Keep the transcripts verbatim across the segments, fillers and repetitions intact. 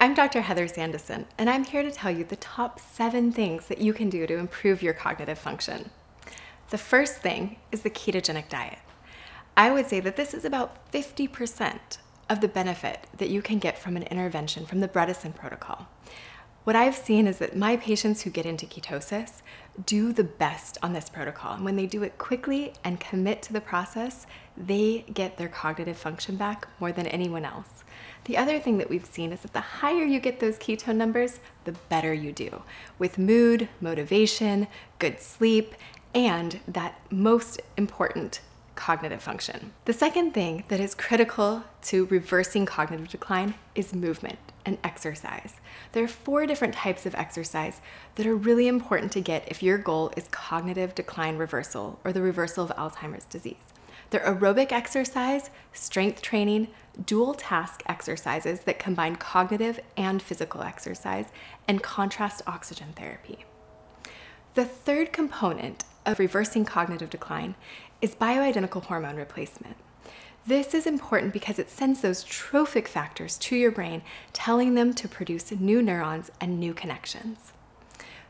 I'm Doctor Heather Sandison, and I'm here to tell you the top seven things that you can do to improve your cognitive function. The first thing is the ketogenic diet. I would say that this is about fifty percent of the benefit that you can get from an intervention from the Bredesen Protocol. What I've seen is that my patients who get into ketosis do the best on this protocol. And when they do it quickly and commit to the process, they get their cognitive function back more than anyone else. The other thing that we've seen is that the higher you get those ketone numbers, the better you do with mood, motivation, good sleep, and that most important cognitive function. The second thing that is critical to reversing cognitive decline is movement and exercise. There are four different types of exercise that are really important to get if your goal is cognitive decline reversal or the reversal of Alzheimer's disease. They're aerobic exercise, strength training, dual task exercises that combine cognitive and physical exercise, and contrast oxygen therapy. The third component of reversing cognitive decline is bioidentical hormone replacement. This is important because it sends those trophic factors to your brain, telling them to produce new neurons and new connections.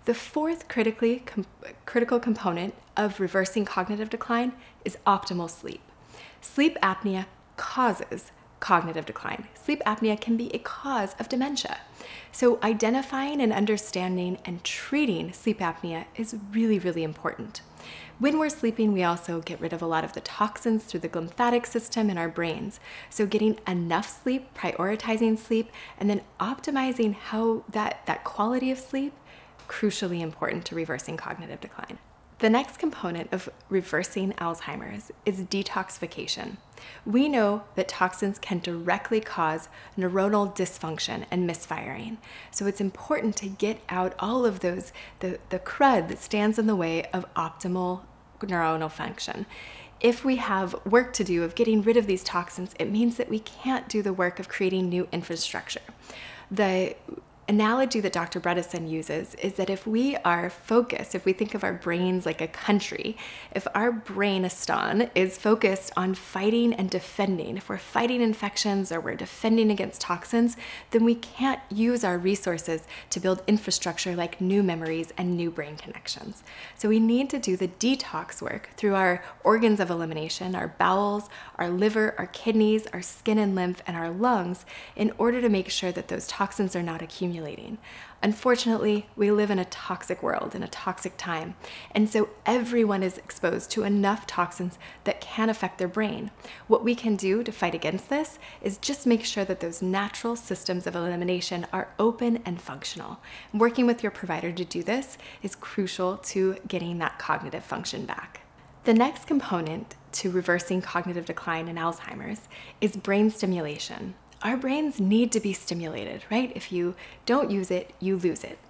The fourth critically com critical component of reversing cognitive decline is optimal sleep. Sleep apnea causes cognitive decline. Sleep apnea can be a cause of dementia. So identifying and understanding and treating sleep apnea is really, really important. When we're sleeping, we also get rid of a lot of the toxins through the glymphatic system in our brains. So getting enough sleep, prioritizing sleep, and then optimizing how that, that quality of sleep, crucially important to reversing cognitive decline. The next component of reversing Alzheimer's is detoxification. We know that toxins can directly cause neuronal dysfunction and misfiring. So it's important to get out all of those, the, the crud that stands in the way of optimal neuronal function. If we have work to do of getting rid of these toxins, it means that we can't do the work of creating new infrastructure. The analogy that Doctor Bredesen uses is that if we are focused, if we think of our brains like a country, if our brainistan is focused on fighting and defending, if we're fighting infections or we're defending against toxins, then we can't use our resources to build infrastructure like new memories and new brain connections. So we need to do the detox work through our organs of elimination, our bowels, our liver, our kidneys, our skin and lymph, and our lungs in order to make sure that those toxins are not accumulating. Unfortunately, we live in a toxic world, in a toxic time, and so everyone is exposed to enough toxins that can affect their brain. What we can do to fight against this is just make sure that those natural systems of elimination are open and functional. Working with your provider to do this is crucial to getting that cognitive function back. The next component to reversing cognitive decline in Alzheimer's is brain stimulation. Our brains need to be stimulated, right? If you don't use it, you lose it.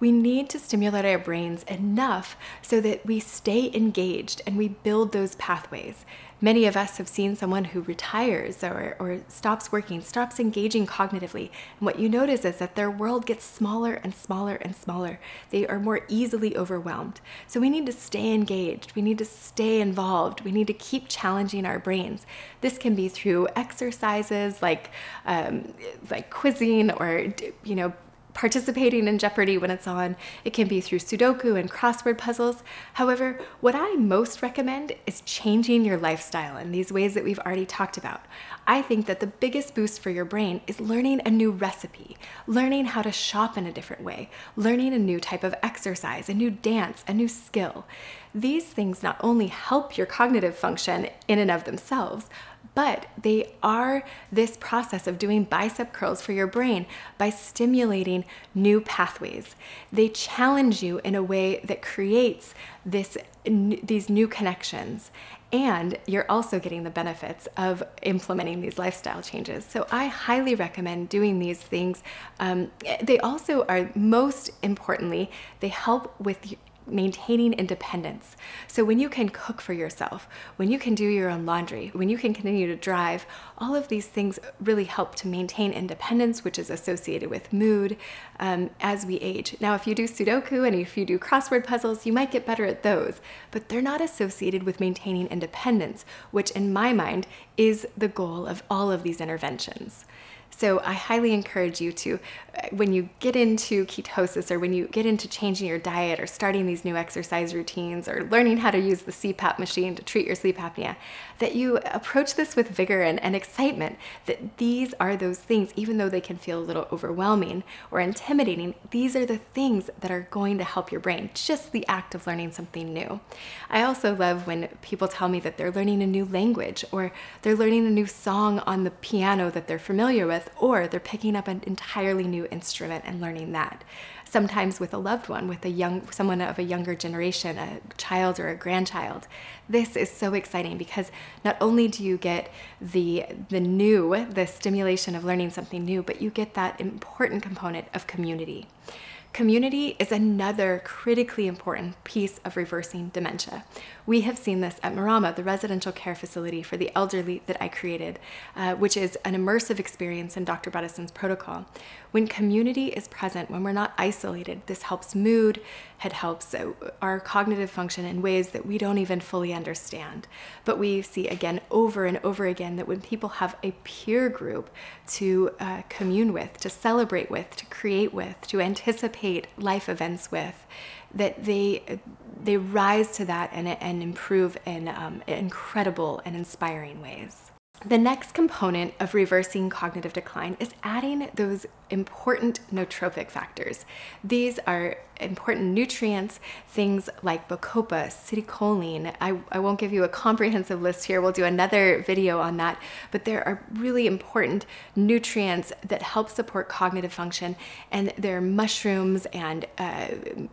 We need to stimulate our brains enough so that we stay engaged and we build those pathways. Many of us have seen someone who retires or, or stops working, stops engaging cognitively. And what you notice is that their world gets smaller and smaller and smaller. They are more easily overwhelmed. So we need to stay engaged. We need to stay involved. We need to keep challenging our brains. This can be through exercises like, um, like quizzing or, you know, participating in Jeopardy when it's on. It can be through Sudoku and crossword puzzles. However, what I most recommend is changing your lifestyle in these ways that we've already talked about. I think that the biggest boost for your brain is learning a new recipe, learning how to shop in a different way, learning a new type of exercise, a new dance, a new skill. These things not only help your cognitive function in and of themselves, but they are this process of doing bicep curls for your brain by stimulating new pathways. They challenge you in a way that creates this, these new connections, and you're also getting the benefits of implementing these lifestyle changes. So I highly recommend doing these things. Um, they also are, most importantly, they help with maintaining independence. So when you can cook for yourself, when you can do your own laundry, when you can continue to drive, all of these things really help to maintain independence, which is associated with mood um, as we age. Now, if you do Sudoku and if you do crossword puzzles, you might get better at those, but they're not associated with maintaining independence, which in my mind is the goal of all of these interventions. So I highly encourage you to, when you get into ketosis or when you get into changing your diet or starting these new exercise routines or learning how to use the C PAP machine to treat your sleep apnea, that you approach this with vigor and, and excitement, that these are those things, even though they can feel a little overwhelming or intimidating, these are the things that are going to help your brain, just the act of learning something new. I also love when people tell me that they're learning a new language or they're learning a new song on the piano that they're familiar with, or they're picking up an entirely new instrument and learning that. Sometimes with a loved one, with a young, someone of a younger generation, a child or a grandchild. This is so exciting because not only do you get the, the new, the stimulation of learning something new, but you get that important component of community. Community is another critically important piece of reversing dementia. We have seen this at Marama, the residential care facility for the elderly that I created, uh, which is an immersive experience in Doctor Bredesen's protocol. When community is present, when we're not isolated, this helps mood, it helps our cognitive function in ways that we don't even fully understand. But we see again over and over again that when people have a peer group to uh, commune with, to celebrate with, to create with, to anticipate life events with, that they they rise to that and, and improve in um, incredible and inspiring ways. The next component of reversing cognitive decline is adding those important nootropic factors. These are important nutrients, things like bacopa, citicoline. I, I won't give you a comprehensive list here. We'll do another video on that, but there are really important nutrients that help support cognitive function, and there are mushrooms and uh,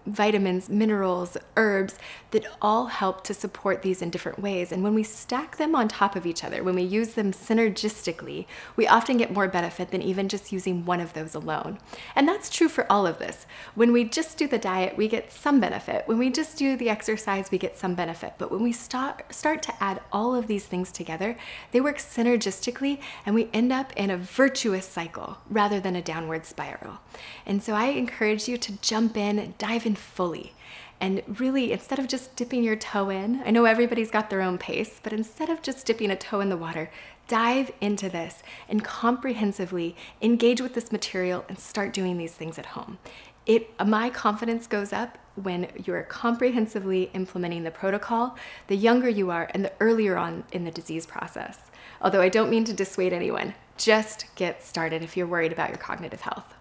vitamins, minerals, herbs that all help to support these in different ways. And when we stack them on top of each other, when we use them synergistically, we often get more benefit than even just using one of those alone. And that's true for all of this. When we just do the diet, we get some benefit. When we just do the exercise, we get some benefit. But when we start, start to add all of these things together, they work synergistically, and we end up in a virtuous cycle rather than a downward spiral. And so I encourage you to jump in and dive in fully. And really, instead of just dipping your toe in, I know everybody's got their own pace, but instead of just dipping a toe in the water, dive into this and comprehensively engage with this material and start doing these things at home. It, my confidence goes up when you're comprehensively implementing the protocol, the younger you are and the earlier on in the disease process. Although I don't mean to dissuade anyone, just get started if you're worried about your cognitive health.